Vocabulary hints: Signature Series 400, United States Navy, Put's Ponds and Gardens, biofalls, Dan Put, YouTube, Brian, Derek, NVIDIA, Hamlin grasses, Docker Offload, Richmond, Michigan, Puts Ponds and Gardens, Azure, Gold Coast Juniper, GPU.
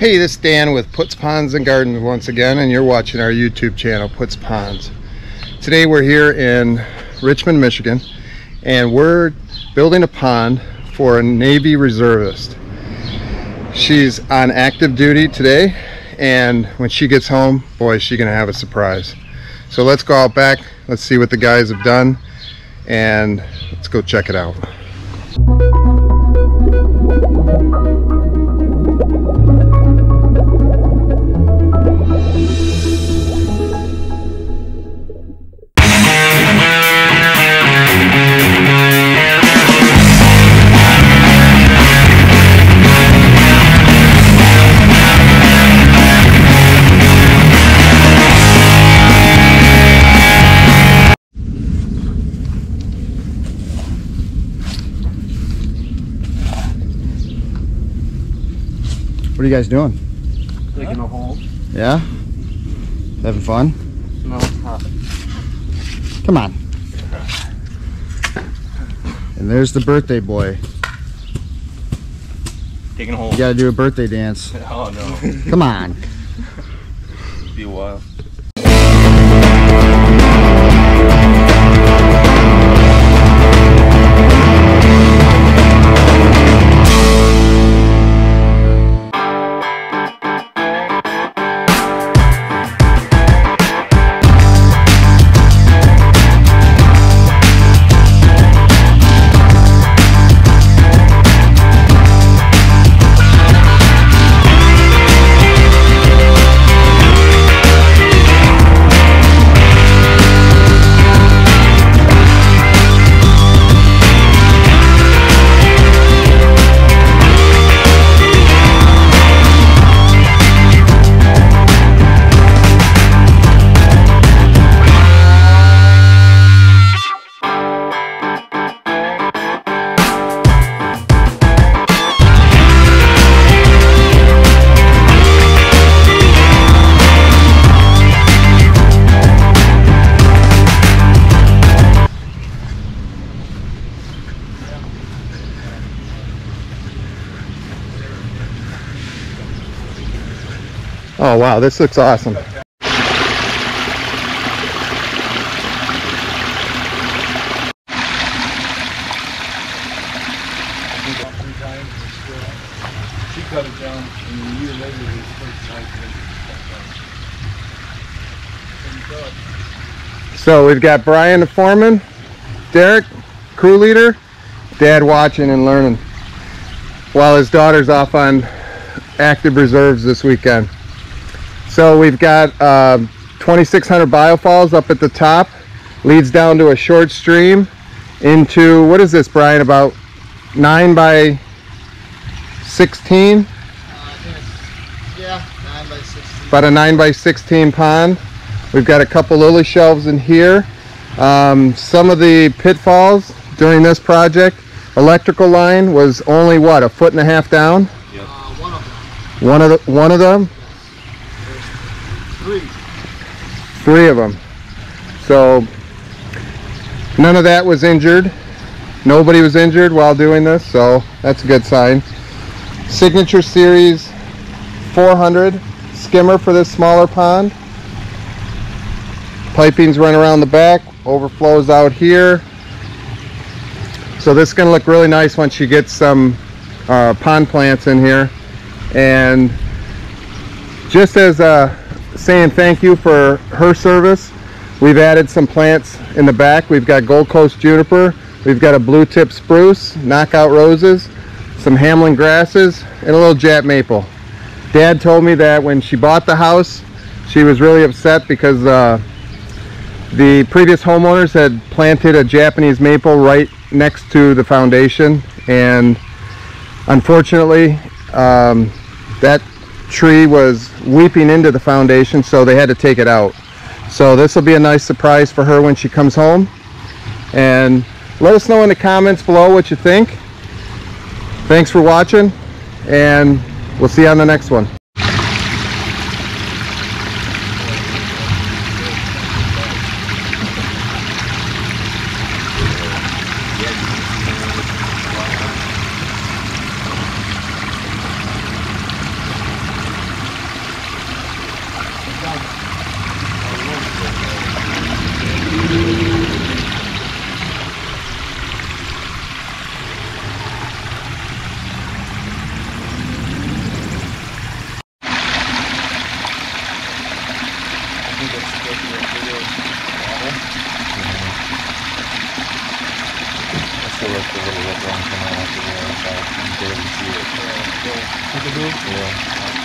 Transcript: Hey, this is Dan with Puts Ponds and Gardens once again, and you're watching our YouTube channel, Puts Ponds. Today we're here in Richmond, Michigan, and we're building a pond for a Navy reservist. She's on active duty today, and when she gets home, boy, is she gonna have a surprise. So let's go out back, let's see what the guys have done, and let's go check it out. What are you guys doing? Digging a hole. Yeah? Having fun? No, it's hot. Come on. And there's the birthday boy. Digging a hole. You gotta do a birthday dance. Oh no. Come on. It'd be a while. Oh wow, this looks awesome. She cut it down and a year later it was first time. So we've got Brian the foreman, Derek, crew leader, Dad watching and learning while his daughter's off on active reserves this weekend. So we've got 2,600 biofalls up at the top, leads down to a short stream into, what is this, Brian, about 9 by 16? Yeah, 9 by 16. About a 9 by 16 pond. We've got a couple lily shelves in here. Some of the pitfalls during this project, electrical line was only, what, a foot and a half down? Yep. One of them? Three of them. So none of that was injured. Nobody was injured while doing this, so that's a good sign. Signature Series 400 skimmer for this smaller pond. Pipings run around the back, overflows out here. So this is going to look really nice once you get some pond plants in here. And just as a saying thank you for her service, we've added some plants in the back. We've got Gold Coast Juniper, we've got a blue tip spruce, knockout roses, some Hamlin grasses, and a little Jap maple. Dad told me that when she bought the house, she was really upset because the previous homeowners had planted a Japanese maple right next to the foundation, and unfortunately that tree was weeping into the foundation, so they had to take it out. So this will be a nice surprise for her when she comes home. And let us know in the comments below what you think. Thanks for watching, and we'll see you on the next one. to look a little bit wrong from my left to the other side. I'm glad to see it. Yeah.